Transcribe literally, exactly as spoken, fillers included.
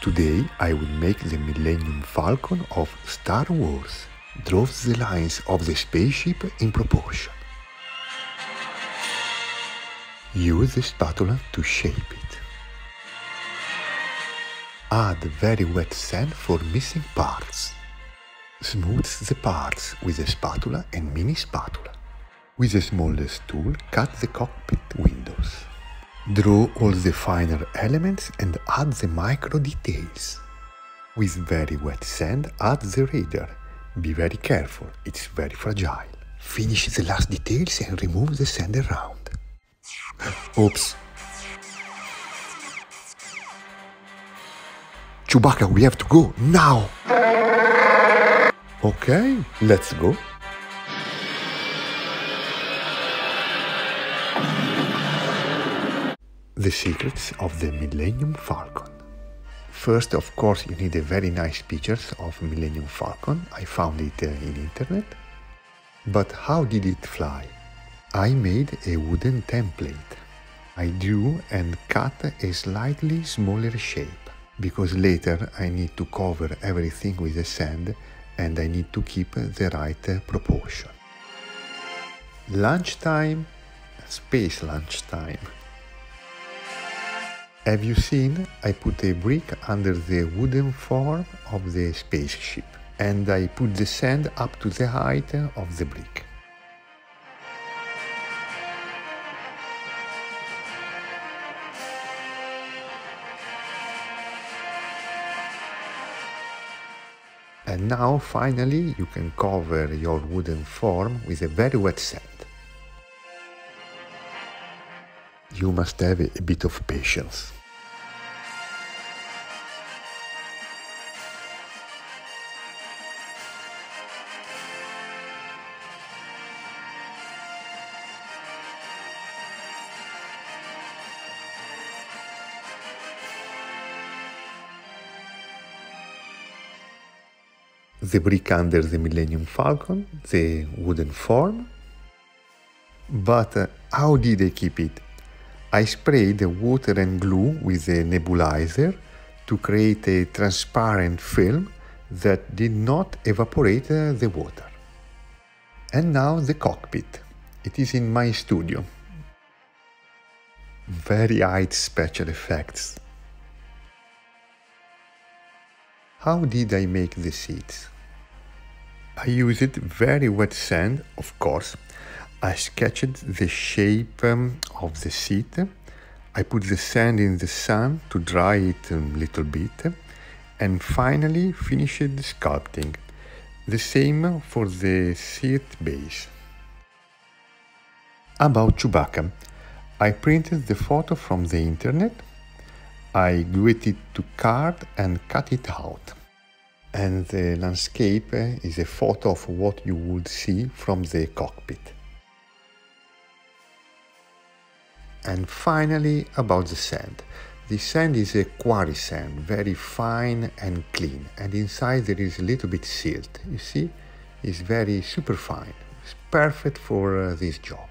Today I will make the Millennium Falcon of Star Wars. Draw the lines of the spaceship in proportion. Use the spatula to shape it. Add very wet sand for missing parts. Smooth the parts with a spatula and mini spatula. With the smallest tool, cut the cockpit windows. Draw all the finer elements and add the micro details. With very wet sand, add the radar. Be very careful, it's very fragile. Finish the last details and remove the sand around. Oops! Chewbacca, we have to go, now! Okay, let's go. The secrets of the Millennium Falcon. First, of course, you need a very nice pictures of Millennium Falcon. I found it uh, in internet. But how did it fly? I made a wooden template. I drew and cut a slightly smaller shape, because later I need to cover everything with the sand and I need to keep the right uh, proportion. Lunchtime, space lunchtime. Have you seen? I put a brick under the wooden form of the spaceship and I put the sand up to the height of the brick. And now finally you can cover your wooden form with a very wet sand. You must have a bit of patience. The brick under the Millennium Falcon, the wooden form. But uh, how did they keep it? I sprayed the water and glue with a nebulizer to create a transparent film that did not evaporate the water. And now the cockpit. It is in my studio. Very high special effects. How did I make the seats? I used very wet sand, of course. I sketched the shape of the seat. I put the sand in the sun to dry it a little bit. And finally finished sculpting. The same for the seat base. About Chewbacca. I printed the photo from the internet. I glued it to card and cut it out. And the landscape is a photo of what you would see from the cockpit. And finally, about the sand. The sand is a quarry sand, very fine and clean, and inside there is a little bit silt. You see, it's very super fine. It's perfect for uh, this job.